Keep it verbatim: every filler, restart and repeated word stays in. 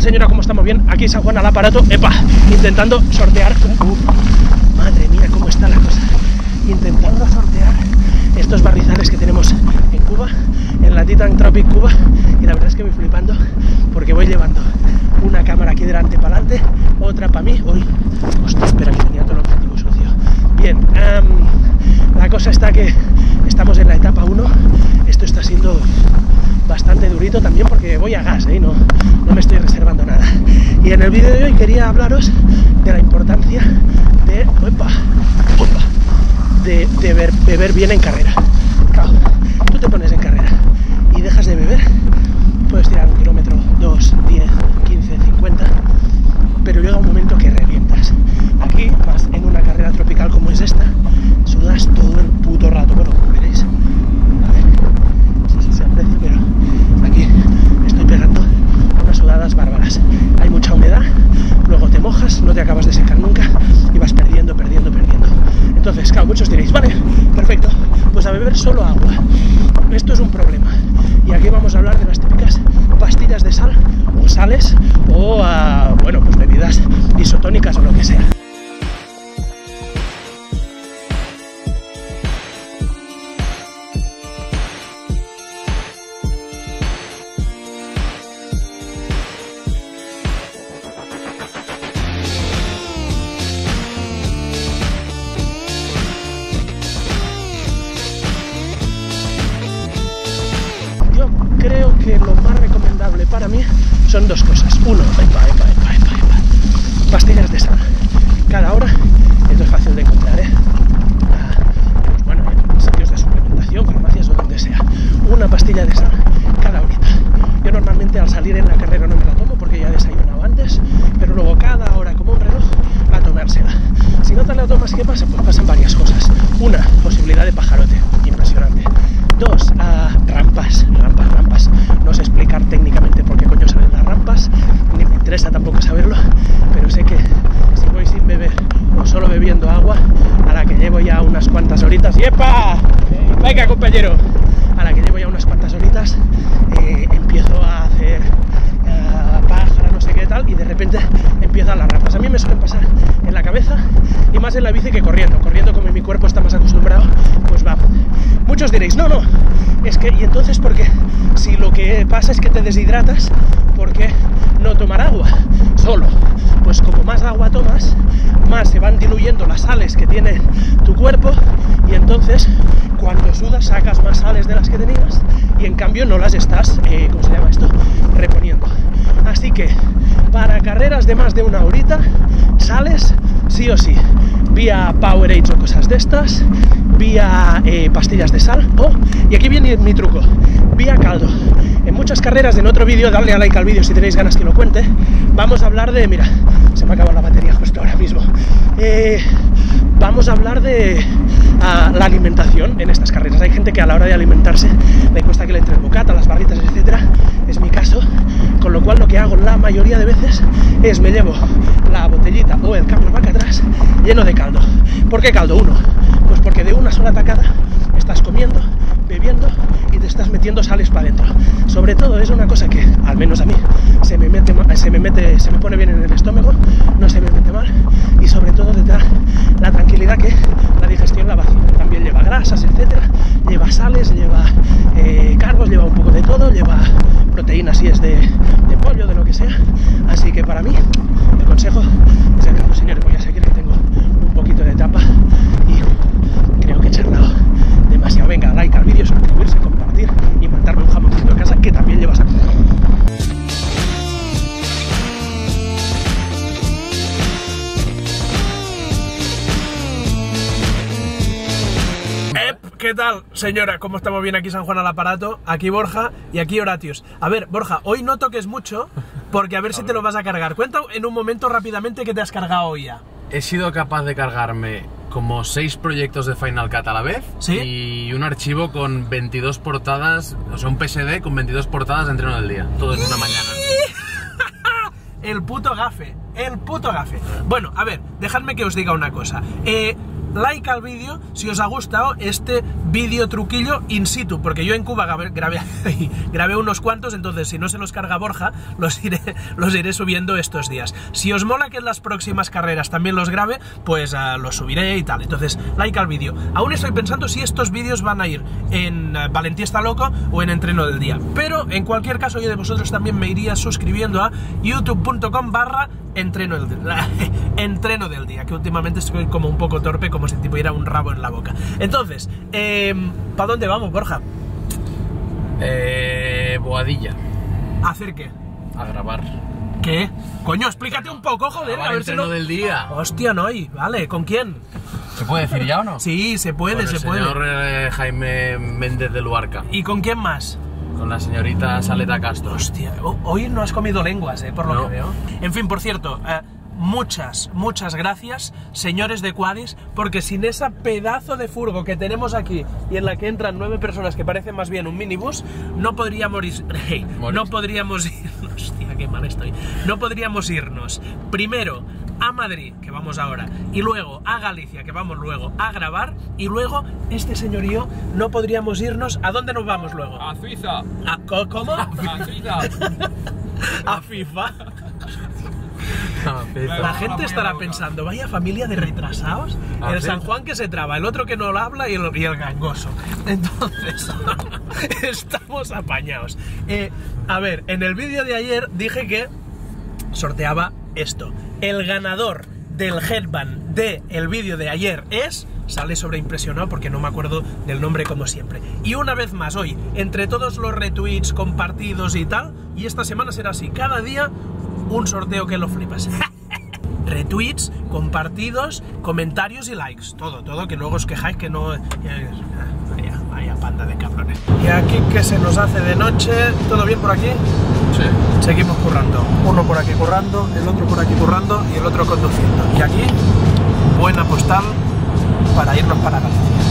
tal, señora? ¿Cómo estamos? Bien, aquí San Juan al aparato, epa, intentando sortear un... Uf, madre mía, cómo está la cosa. Intentando sortear estos barrizales que tenemos en Cuba, en la Titan Tropic Cuba, y la verdad es que voy flipando porque voy llevando una cámara aquí delante para adelante, otra para mí. Uy, hostia, espera, que tenía todo el objetivo sucio. Bien, um, la cosa está que estamos en la etapa uno, esto está siendo bastante durito también porque voy a gas, ¿eh? no, no me estoy reservando nada. Y en el vídeo de hoy quería hablaros de la importancia de, opa, opa, de, de beber, beber bien en carrera. Claro, tú te pones en carrera y dejas de beber, puedes tirar un kilómetro, dos, diez, quince, cincuenta, pero llega un momento que revientas. Aquí, más en una carrera tropical como es esta, sudas todo el puto rato. Bueno, veréis, a ver, no sé si se aprecia, pero aquí estoy pegando unas sudadas bárbaras. Hay mucha humedad, luego te mojas, no te acabas de secar nunca y vas perdiendo, perdiendo, perdiendo. Entonces, claro, muchos diréis, vale, perfecto, pues a beber solo agua. Esto es un problema. Y aquí vamos a hablar de las típicas pastillas de sal, o sales, o, uh, bueno, pues bebidas isotónicas o lo que sea. Creo que lo más recomendable para mí son dos cosas. Uno, epa, epa, epa, epa, epa. pastillas de sal. Cada hora, esto es fácil de encontrar, ¿eh? Pues bueno, en sitios de suplementación, farmacias o donde sea. Una pastilla de sal cada horita. Yo normalmente al salir en la carrera no me la tomo porque ya he desayunado antes, pero luego cada hora como un reloj a tomársela. Si no te la tomas, ¿qué pasa? Pues pasan varias cosas. Una, posibilidad de pajarote. Impresionante. Dos, a rampas, rampas, rampas. No sé explicar técnicamente por qué coño salen las rampas, ni me interesa tampoco saberlo, pero sé que si voy sin beber o solo bebiendo agua, a la que llevo ya unas cuantas horitas, ¡yepa! ¡Venga, compañero! A la que llevo ya unas cuantas horitas, eh, empiezo a hacer eh, pájara, no sé qué tal, y de repente empiezan las rampas. A mí me suelen pasar en la cabeza y más en la bici que corriendo. Corriendo, como mi cuerpo está más acostumbrado, pues va. Muchos diréis, no, no, es que, y entonces, ¿por qué? Si lo que pasa es que te deshidratas, ¿por qué no tomar agua solo? Pues como más agua tomas, más se van diluyendo las sales que tiene tu cuerpo, y entonces, cuando sudas, sacas más sales de las que tenías, y en cambio no las estás, eh, ¿cómo se llama esto? reponiendo. Así que, para carreras de más de una horita, sales sí o sí, vía Powerade o cosas de estas, vía eh, pastillas de sal, o, oh, y aquí viene mi truco, vía caldo. En muchas carreras, en otro vídeo, dadle a like al vídeo si tenéis ganas que lo cuente, vamos a hablar de, mira, se me ha acabado la batería justo ahora mismo, eh, vamos a hablar de a, la alimentación en estas carreras. Hay gente que a la hora de alimentarse le cuesta que le entre el bocata, las barritas, etcétera, es mi caso, con lo cual lo que hago la mayoría de veces es me llevo la botellita o el camper vaca atrás lleno de caldo. ¿Por qué caldo? Uno, pues porque de una sola tacada estás comiendo, bebiendo y te estás metiendo sales para adentro. Sobre todo es una cosa que, al menos a mí, se me mete, se me mete, se me pone bien en el estómago, no se me mete mal, y sobre todo te da la tranquilidad que la digestión la vacía. También lleva grasas, etcétera, lleva sales, lleva eh, carbos, lleva un poco de todo, lleva proteínas si es de, de pollo, de lo que sea. Así que para mí, el consejo es el caldo. Señores, voy a seguir que tengo un poquito de tapa y creo que he charlado demasiado. Venga, like al vídeo, suscribirse, compartir y mandarme un jamoncito a casa que también llevas a comer. ¿Qué tal, señora? ¿Cómo estamos? Bien, aquí San Juan al aparato, aquí Borja y aquí Horatius. A ver, Borja, hoy no toques mucho porque a ver si a ver. te lo vas a cargar. Cuenta en un momento rápidamente que te has cargado hoy ya. He sido capaz de cargarme como seis proyectos de Final Cut a la vez. ¿Sí? Y un archivo con veintidós portadas, o sea, un P S D con veintidós portadas de Entreno del Día. Todo en una mañana. El puto gafe, el puto gafe. Bueno, a ver, dejadme que os diga una cosa. Eh... Like al vídeo si os ha gustado este vídeo truquillo in situ, porque yo en Cuba grabé, grabé unos cuantos, entonces si no se los carga Borja, los iré, los iré subiendo estos días. Si os mola que en las próximas carreras también los grabe, pues uh, los subiré y tal. Entonces, like al vídeo. Aún estoy pensando si estos vídeos van a ir en uh, Valentí está loco o en Entreno del Día, pero en cualquier caso yo de vosotros también me iría suscribiendo a youtube.com barra Entreno del, entreno del día, que últimamente estoy como un poco torpe, como si te pudiera un rabo en la boca. Entonces, eh, ¿para dónde vamos, Borja? Eh, Boadilla. ¿A hacer qué? A grabar. ¿Qué? Coño, explícate un poco, joder. A, a ver Entreno si no... del día. Hostia, no hay. Vale, ¿con quién? ¿Se puede decir ya o no? Sí, se puede, bueno, se el señor, puede. Eh, Jaime Méndez de Luarca. ¿Y con quién más? Con la señorita Saleta Castro. Hostia, hoy no has comido lenguas, eh, por lo no. que veo. En fin, por cierto, eh, muchas, muchas gracias, señores de Quadis, porque sin esa pedazo de furgo que tenemos aquí y en la que entran nueve personas que parecen más bien un minibús, no podríamos ir... Hey, no podríamos ir... Hostia, qué mal estoy. No podríamos irnos. Primero... a Madrid, que vamos ahora, y luego a Galicia, que vamos luego a grabar, y luego, este señor y yo no podríamos irnos. ¿A dónde nos vamos luego? A Suiza. ¿A cómo? A Suiza. A FIFA. La gente estará pensando, vaya familia de retrasados, el San Juan que se traba, el otro que no lo habla y el, y el gangoso. Entonces, estamos apañados. Eh, a ver, en el vídeo de ayer dije que sorteaba esto. El ganador del headband del vídeo de ayer es... Sale sobreimpresionado porque no me acuerdo del nombre, como siempre. Y una vez más hoy, entre todos los retweets, compartidos y tal, y esta semana será así, cada día un sorteo que lo flipas. Retweets, compartidos, comentarios y likes. Todo, todo, que luego os quejáis que no... Vaya, vaya panda de cabrones. Y aquí que se nos hace de noche. ¿Todo bien por aquí? Sí. Seguimos currando. Uno por aquí currando, el otro por aquí currando y el otro conduciendo. Y aquí, buena postal para irnos para Galicia.